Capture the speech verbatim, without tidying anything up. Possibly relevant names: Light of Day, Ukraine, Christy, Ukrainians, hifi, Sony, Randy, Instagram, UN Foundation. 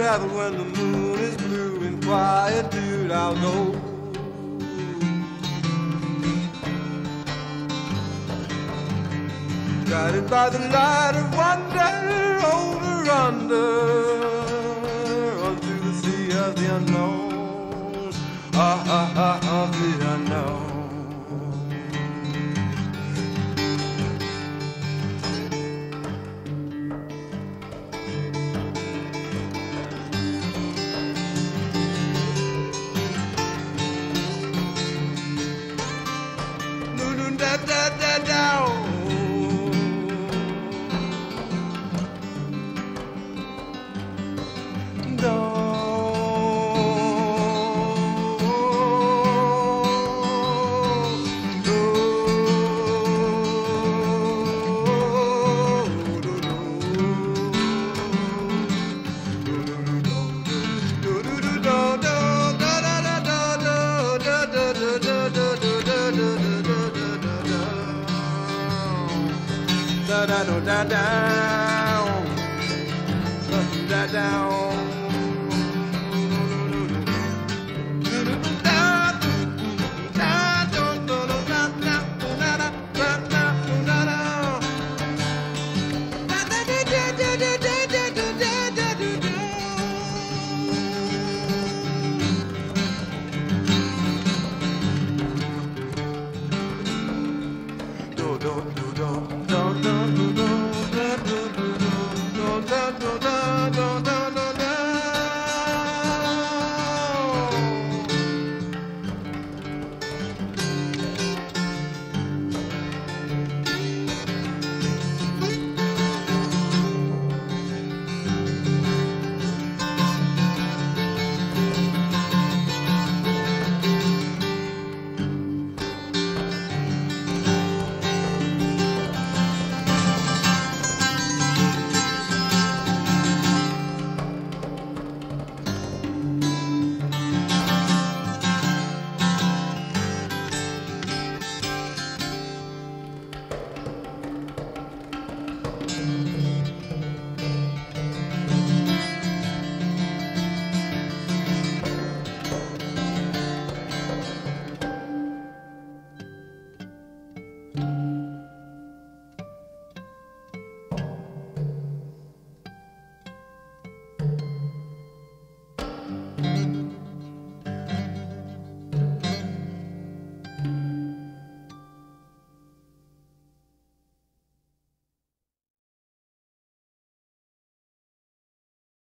travel when the moon is blue and quiet, dude, I'll go. Guided by the light of wonder, over, under, onto the sea of the unknown, ah, ah, ah, of the unknown. Da da da da. Da da da da down, da down.